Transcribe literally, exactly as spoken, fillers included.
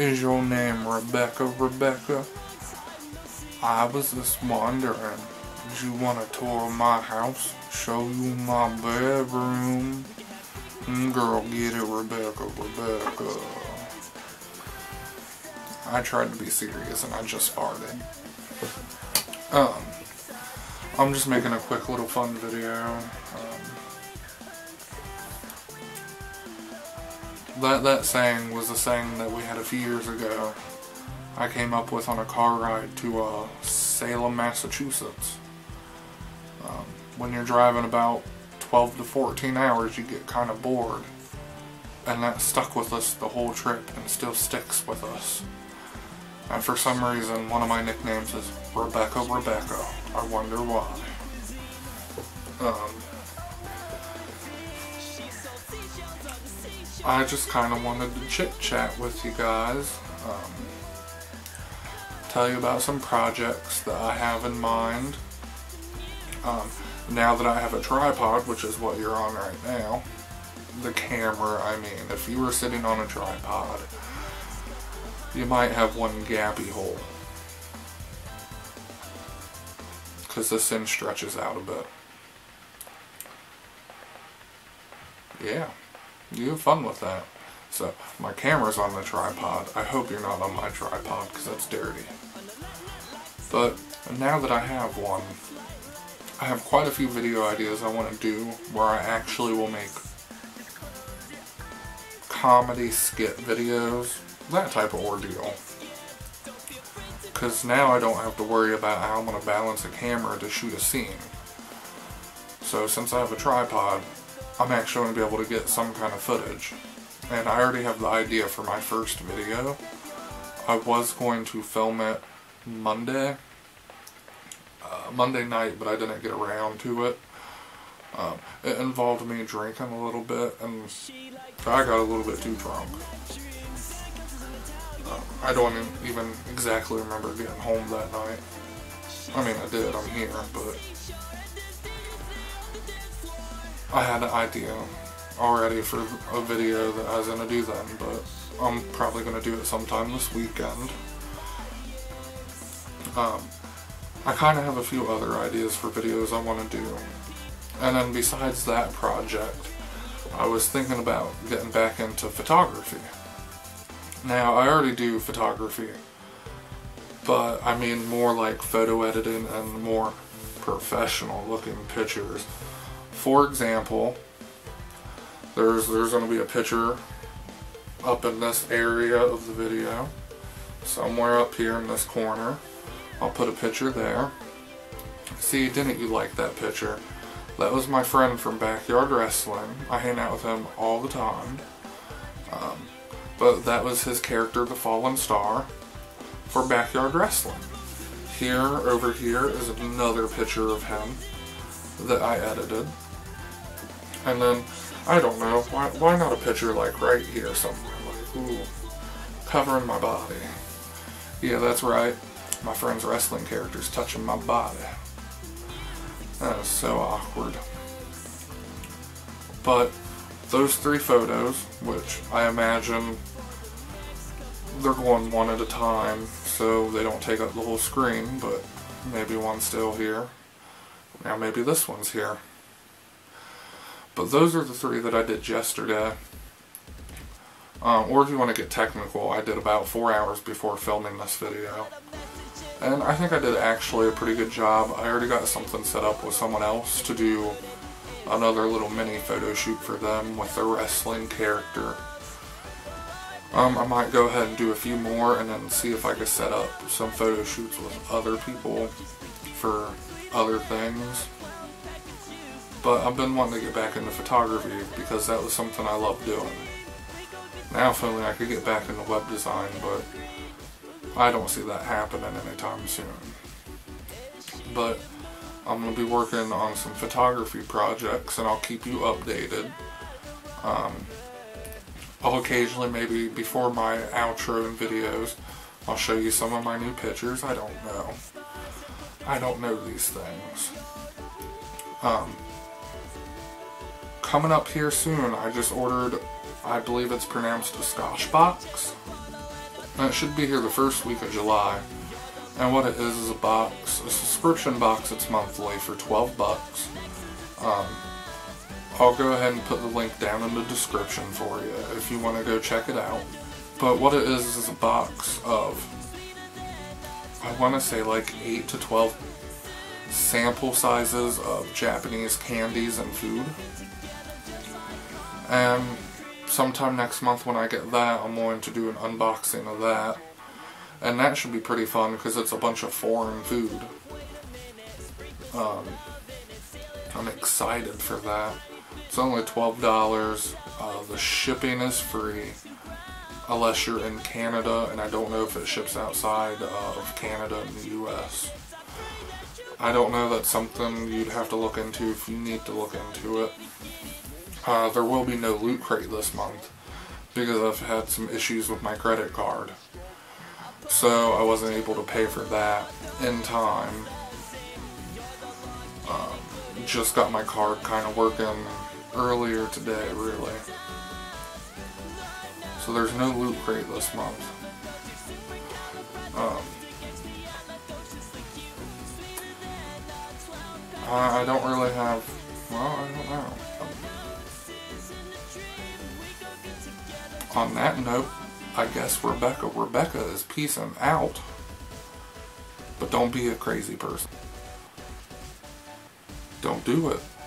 is your name, Rebbecca, Rebbecca? I was just wondering, do you want a tour of my house? Show you my bedroom? Girl, get it, Rebbecca, Rebbecca. I tried to be serious and I just farted. Um, I'm just making a quick little fun video. Um, that, that saying was a saying that we had a few years ago. I came up with on a car ride to uh, Salem, Massachusetts. Um, when you're driving about twelve to fourteen hours, you get kind of bored, and that stuck with us the whole trip and still sticks with us. And for some reason, one of my nicknames is Rebbecca, Rebbecca. I wonder why. Um, I just kind of wanted to chit chat with you guys, um, tell you about some projects that I have in mind. Um, now that I have a tripod, which is what you're on right now, the camera, I mean, if you were sitting on a tripod, you might have one gappy hole, because this thing stretches out a bit. Yeah, you have fun with that. So, my camera's on the tripod. I hope you're not on my tripod, because that's dirty. But now that I have one, I have quite a few video ideas I want to do where I actually will make comedy skit videos, that type of ordeal. Because now I don't have to worry about how I'm going to balance a camera to shoot a scene. So since I have a tripod, I'm actually going to be able to get some kind of footage. And I already have the idea for my first video. I was going to film it Monday. Monday night, but I didn't get around to it. Um, it involved me drinking a little bit, and I got a little bit too drunk. Um, I don't even exactly remember getting home that night. I mean, I did, I'm here, but I had an idea already for a video that I was going to do then, but I'm probably going to do it sometime this weekend. Um, I kind of have a few other ideas for videos I want to do, and then besides that project, I was thinking about getting back into photography. Now, I already do photography, but I mean more like photo editing and more professional looking pictures. For example, there's, there's going to be a picture up in this area of the video, somewhere up here in this corner. I'll put a picture there. See, didn't you like that picture? That was my friend from Backyard Wrestling. I hang out with him all the time. Um, but that was his character, The Fallen Star, for Backyard Wrestling. Here, over here, is another picture of him that I edited. And then, I don't know, why, why not a picture like right here somewhere? Like, ooh, covering my body. Yeah, that's right. My friend's wrestling character's touching my body. That is so awkward. But those three photos, which I imagine they're going one at a time, so they don't take up the whole screen, but maybe one's still here. Now maybe this one's here. But those are the three that I did yesterday. Um, or if you want to get technical, I did about four hours before filming this video. And I think I did actually a pretty good job. I already got something set up with someone else to do another little mini photo shoot for them with their wrestling character. Um, I might go ahead and do a few more and then see if I can set up some photo shoots with other people for other things. But I've been wanting to get back into photography because that was something I loved doing. Now finally I could get back into web design, but I don't see that happening anytime soon. But I'm going to be working on some photography projects and I'll keep you updated. Um, I'll occasionally, maybe before my outro and videos, I'll show you some of my new pictures. I don't know. I don't know these things. Um, coming up here soon, I just ordered, I believe it's pronounced a Skosh Box. and it should be here the first week of July. And what it is is a box, a subscription box. It's monthly for twelve bucks. Um, I'll go ahead and put the link down in the description for you if you want to go check it out. But what it is is a box of, I want to say like eight to twelve sample sizes of Japanese candies and food. And sometime next month when I get that, I'm going to do an unboxing of that. And that should be pretty fun because it's a bunch of foreign food. Um, I'm excited for that. It's only twelve dollars. Uh, the shipping is free unless you're in Canada, and I don't know if it ships outside uh, of Canada and the U S I don't know. That's something you'd have to look into if you need to look into it. Uh, there will be no Loot Crate this month because I've had some issues with my credit card. So I wasn't able to pay for that in time. Um, just got my card kind of working earlier today, really. So there's no Loot Crate this month. Um, I don't really have, well, I don't know. On that note, I guess Rebbecca, Rebbecca is peacing out. But don't be a crazy person. Don't do it.